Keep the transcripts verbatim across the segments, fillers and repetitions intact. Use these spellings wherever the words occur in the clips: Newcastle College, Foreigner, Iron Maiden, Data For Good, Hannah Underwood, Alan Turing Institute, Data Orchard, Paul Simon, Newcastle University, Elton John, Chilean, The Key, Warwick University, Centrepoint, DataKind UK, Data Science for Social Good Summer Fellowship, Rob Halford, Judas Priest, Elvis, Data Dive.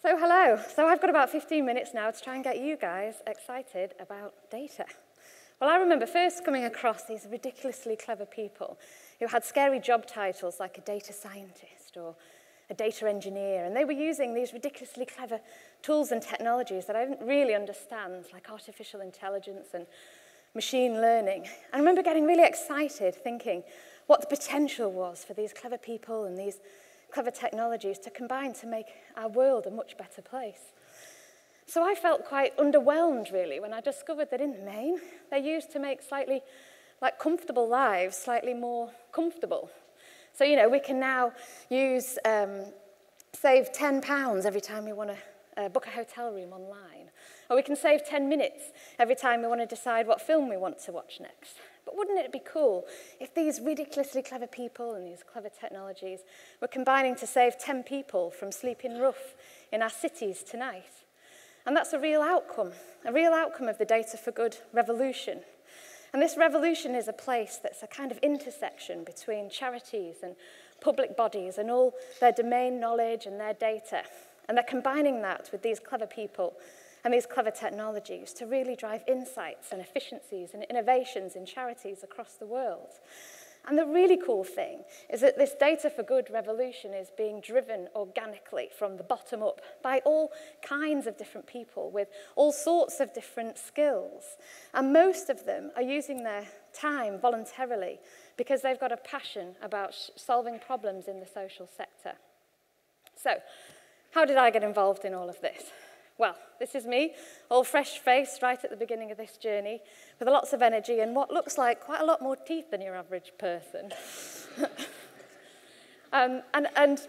So hello. So I've got about fifteen minutes now to try and get you guys excited about data. Well, I remember first coming across these ridiculously clever people who had scary job titles like a data scientist or a data engineer, and they were using these ridiculously clever tools and technologies that I didn't really understand, like artificial intelligence and machine learning. I remember getting really excited thinking what the potential was for these clever people and these clever technologies to combine to make our world a much better place. So I felt quite underwhelmed, really, when I discovered that in the main, they're used to make slightly, like, comfortable lives slightly more comfortable. So, you know, we can now use, um, save ten pounds every time we want to uh, book a hotel room online. Or we can save ten minutes every time we want to decide what film we want to watch next. But wouldn't it be cool if these ridiculously clever people and these clever technologies were combining to save ten people from sleeping rough in our cities tonight? And that's a real outcome, a real outcome of the Data for Good revolution. And this revolution is a place that's a kind of intersection between charities and public bodies and all their domain knowledge and their data. And they're combining that with these clever people and these clever technologies to really drive insights and efficiencies and innovations in charities across the world. And the really cool thing is that this Data for Good revolution is being driven organically from the bottom up by all kinds of different people with all sorts of different skills. And most of them are using their time voluntarily because they've got a passion about solving problems in the social sector. So, how did I get involved in all of this? Well, this is me, all fresh-faced right at the beginning of this journey, with lots of energy and what looks like quite a lot more teeth than your average person. um, and, and,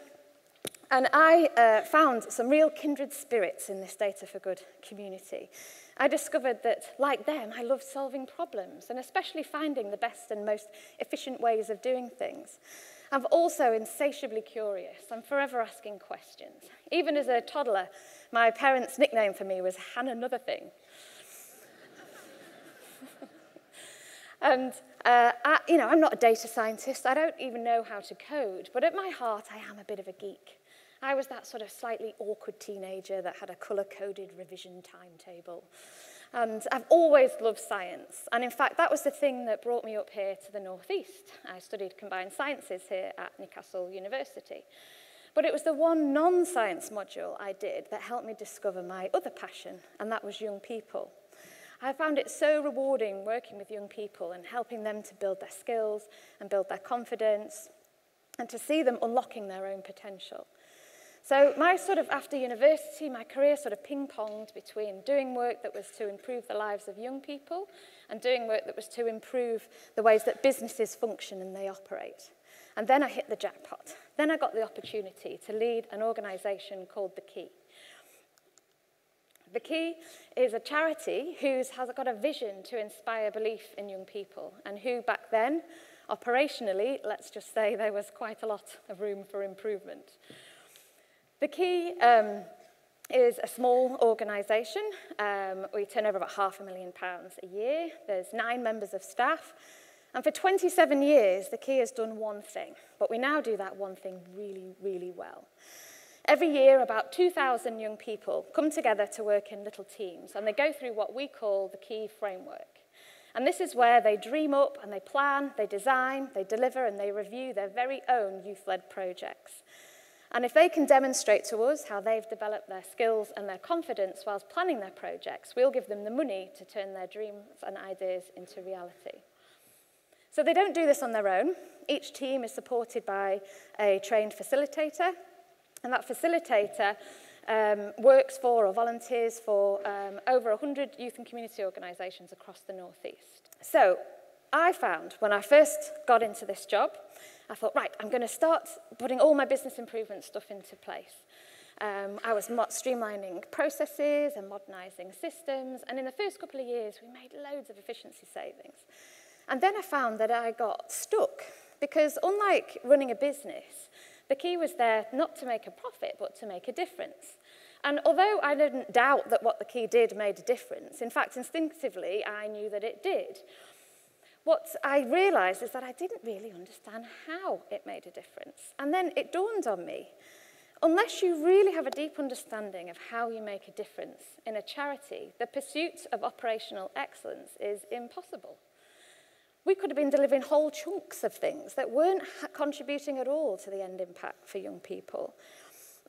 and I uh, found some real kindred spirits in this Data for Good community. I discovered that, like them, I loved solving problems, and especially finding the best and most efficient ways of doing things. I'm also insatiably curious. I'm forever asking questions. Even as a toddler, my parents' nickname for me was Hannah Another Thing. and, uh, I, you know, I'm not a data scientist. I don't even know how to code. But at my heart, I am a bit of a geek. I was that sort of slightly awkward teenager that had a color-coded revision timetable. And I've always loved science. And in fact, that was the thing that brought me up here to the Northeast. I studied combined sciences here at Newcastle University. But it was the one non-science module I did that helped me discover my other passion, and that was young people. I found it so rewarding working with young people and helping them to build their skills and build their confidence and to see them unlocking their own potential. So my sort of, after university, my career sort of ping-ponged between doing work that was to improve the lives of young people and doing work that was to improve the ways that businesses function and they operate. And then I hit the jackpot. Then I got the opportunity to lead an organisation called The Key. The Key is a charity who's has got a vision to inspire belief in young people and who back then, operationally, let's just say there was quite a lot of room for improvement. The Key um, is a small organisation. Um, we turn over about half a million pounds a year. There's nine members of staff. And for twenty-seven years, The Key has done one thing. But we now do that one thing really, really well. Every year, about two thousand young people come together to work in little teams. And they go through what we call the Key framework. And this is where they dream up and they plan, they design, they deliver, and they review their very own youth-led projects. And if they can demonstrate to us how they've developed their skills and their confidence whilst planning their projects, we'll give them the money to turn their dreams and ideas into reality. So they don't do this on their own. Each team is supported by a trained facilitator, and that facilitator um, works for or volunteers for um, over one hundred youth and community organisations across the Northeast. So I found when I first got into this job, I thought, right, I'm going to start putting all my business improvement stuff into place. Um, I was streamlining processes and modernising systems, and in the first couple of years, we made loads of efficiency savings. And then I found that I got stuck, because unlike running a business, The Key was there not to make a profit, but to make a difference. And although I didn't doubt that what The Key did made a difference, in fact, instinctively, I knew that it did. What I realised is that I didn't really understand how it made a difference. And then it dawned on me. Unless you really have a deep understanding of how you make a difference in a charity, the pursuit of operational excellence is impossible. We could have been delivering whole chunks of things that weren't contributing at all to the end impact for young people.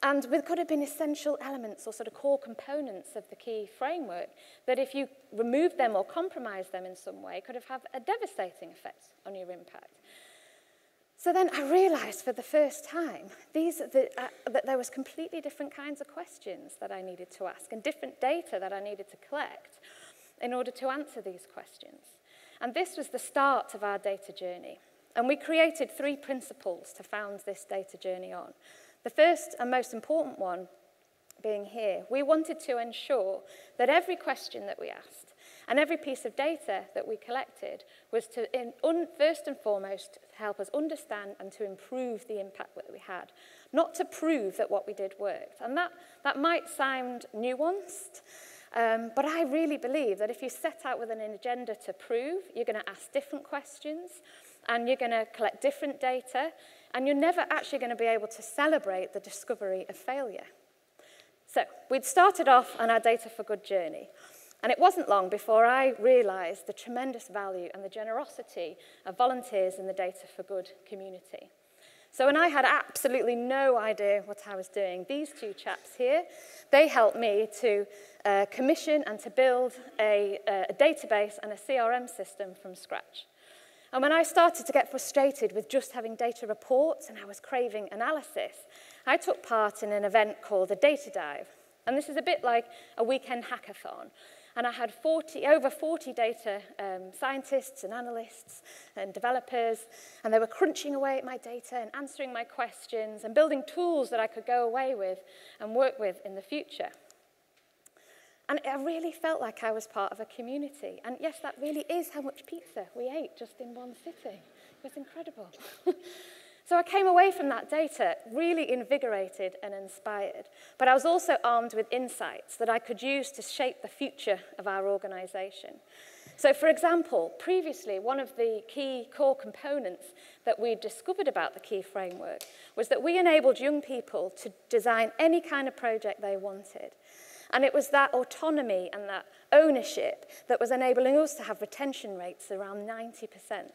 And there could have been essential elements or sort of core components of the key framework that if you remove them or compromise them in some way could have had a devastating effect on your impact. So then I realized for the first time these, the, uh, that there was completely different kinds of questions that I needed to ask and different data that I needed to collect in order to answer these questions. And this was the start of our data journey. And we created three principles to found this data journey on. The first and most important one being here, we wanted to ensure that every question that we asked and every piece of data that we collected was to, in, un, first and foremost, help us understand and to improve the impact that we had, not to prove that what we did worked. And that, that might sound nuanced, Um, but I really believe that if you set out with an agenda to prove, you're going to ask different questions and you're going to collect different data and you're never actually going to be able to celebrate the discovery of failure. So we'd started off on our Data for Good journey and it wasn't long before I realised the tremendous value and the generosity of volunteers in the Data for Good community. So when I had absolutely no idea what I was doing, these two chaps here, they helped me to uh, commission and to build a, a database and a C R M system from scratch. And when I started to get frustrated with just having data reports and I was craving analysis, I took part in an event called the Data Dive. And this is a bit like a weekend hackathon. And I had forty, over forty data um, scientists and analysts and developers, and they were crunching away at my data and answering my questions and building tools that I could go away with and work with in the future. And I really felt like I was part of a community. And yes, that really is how much pizza we ate just in one sitting. It was incredible. So I came away from that data really invigorated and inspired, but I was also armed with insights that I could use to shape the future of our organisation. So for example, previously one of the key core components that we discovered about the key framework was that we enabled young people to design any kind of project they wanted. And it was that autonomy and that ownership that was enabling us to have retention rates around ninety percent.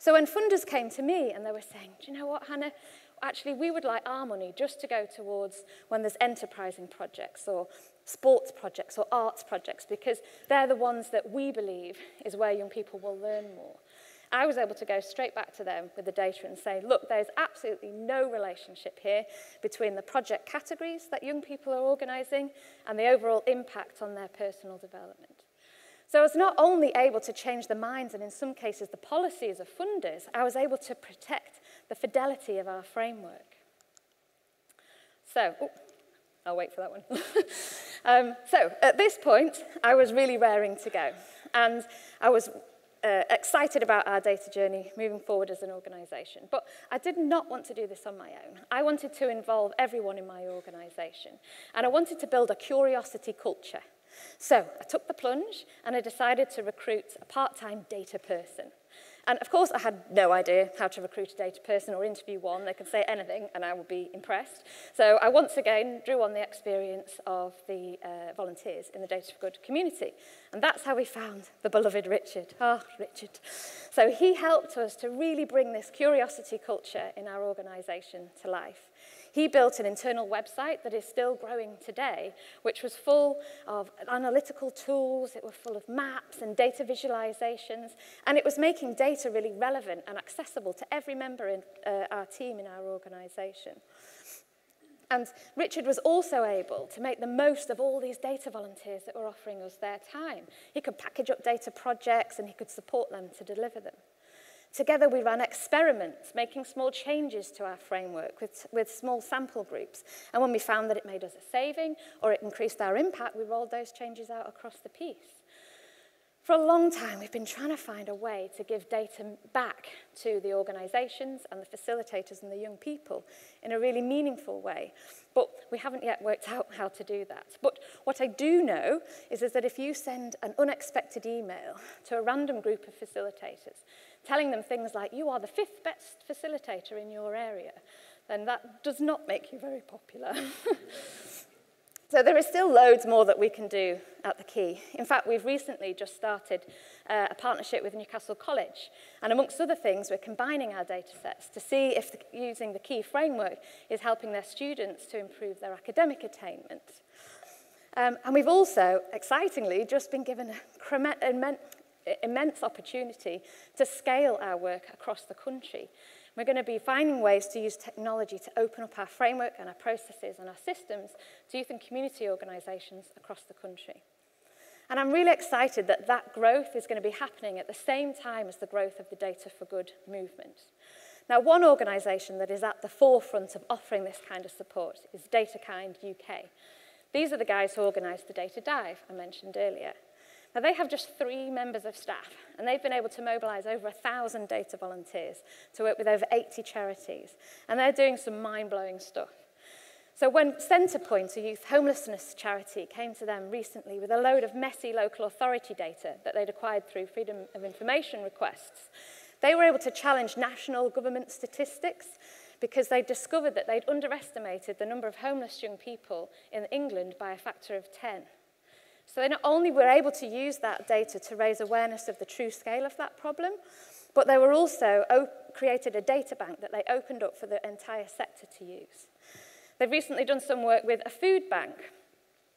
So when funders came to me and they were saying, do you know what, Hannah, actually we would like our money just to go towards when there's enterprising projects or sports projects or arts projects because they're the ones that we believe is where young people will learn more. I was able to go straight back to them with the data and say, look, there's absolutely no relationship here between the project categories that young people are organising and the overall impact on their personal development. So I was not only able to change the minds and in some cases the policies of funders, I was able to protect the fidelity of our framework. So, oh, I'll wait for that one. um, so at this point, I was really raring to go. And I was uh, excited about our data journey moving forward as an organisation. But I did not want to do this on my own. I wanted to involve everyone in my organisation. And I wanted to build a curiosity culture. So I took the plunge and I decided to recruit a part-time data person. And of course I had no idea how to recruit a data person or interview one. They could say anything and I would be impressed. So I once again drew on the experience of the uh, volunteers in the Data for Good community. And that's how we found the beloved Richard. Ah, oh, Richard. So he helped us to really bring this curiosity culture in our organisation to life. He built an internal website that is still growing today, which was full of analytical tools, it was full of maps and data visualizations, and it was making data really relevant and accessible to every member in uh, our team in our organization. And Richard was also able to make the most of all these data volunteers that were offering us their time. He could package up data projects and he could support them to deliver them. Together we ran experiments, making small changes to our framework with, with small sample groups. And when we found that it made us a saving or it increased our impact, we rolled those changes out across the piece. For a long time, we've been trying to find a way to give data back to the organisations and the facilitators and the young people in a really meaningful way, but we haven't yet worked out how to do that. But what I do know is, is that if you send an unexpected email to a random group of facilitators, telling them things like, you are the fifth best facilitator in your area, then that does not make you very popular. So there are still loads more that we can do at The Key. In fact, we've recently just started uh, a partnership with Newcastle College, and amongst other things, we're combining our data sets to see if the, using the Key framework is helping their students to improve their academic attainment. Um, and we've also, excitingly, just been given an immense, immense opportunity to scale our work across the country. We're going to be finding ways to use technology to open up our framework and our processes and our systems to youth and community organisations across the country. And I'm really excited that that growth is going to be happening at the same time as the growth of the Data for Good movement. Now, one organisation that is at the forefront of offering this kind of support is DataKind U K. These are the guys who organised the Data Dive I mentioned earlier. Now, they have just three members of staff, and they've been able to mobilise over one thousand data volunteers to work with over eighty charities, and they're doing some mind-blowing stuff. So when Centrepoint, a youth homelessness charity, came to them recently with a load of messy local authority data that they'd acquired through Freedom of Information requests, they were able to challenge national government statistics because they discovered that they'd underestimated the number of homeless young people in England by a factor of ten. So they not only were able to use that data to raise awareness of the true scale of that problem, but they were also created a data bank that they opened up for the entire sector to use. They've recently done some work with a food bank,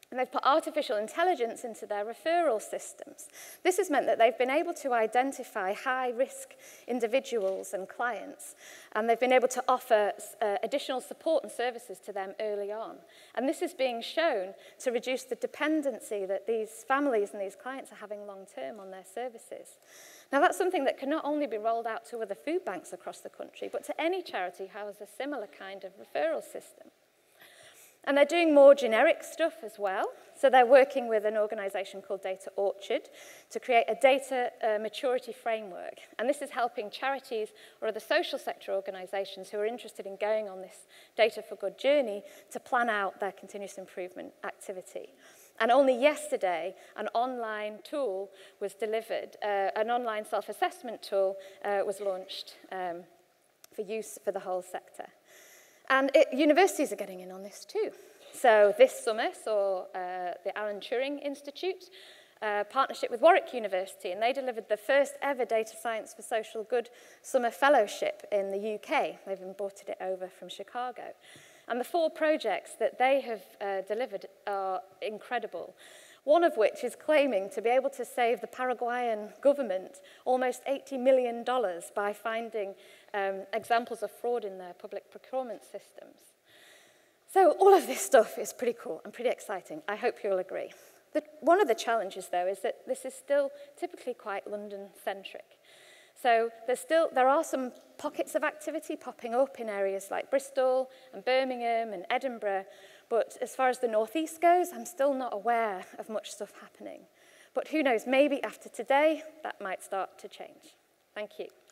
and they've put artificial intelligence into their referral systems. This has meant that they've been able to identify high-risk individuals and clients, and they've been able to offer uh, additional support and services to them early on. And this is being shown to reduce the dependency that these families and these clients are having long-term on their services. Now, that's something that can not only be rolled out to other food banks across the country, but to any charity who has a similar kind of referral system. And they're doing more generic stuff as well. So they're working with an organisation called Data Orchard to create a data uh, maturity framework. And this is helping charities or other social sector organisations who are interested in going on this Data for Good journey to plan out their continuous improvement activity. And only yesterday, an online tool was delivered, uh, an online self-assessment tool uh, was launched um, for use for the whole sector. And it, universities are getting in on this too. So this summer saw uh, the Alan Turing Institute uh, partnership with Warwick University, and they delivered the first ever Data Science for Social Good Summer Fellowship in the U K. They've imported it over from Chicago. And the four projects that they have uh, delivered are incredible. One of which is claiming to be able to save the Paraguayan government almost eighty million dollars by finding um, examples of fraud in their public procurement systems. So all of this stuff is pretty cool and pretty exciting. I hope you'll agree. The, one of the challenges, though, is that this is still typically quite London-centric. So there's still, there are some pockets of activity popping up in areas like Bristol and Birmingham and Edinburgh, but as far as the northeast goes, I'm still not aware of much stuff happening. But who knows, maybe after today, that might start to change. Thank you.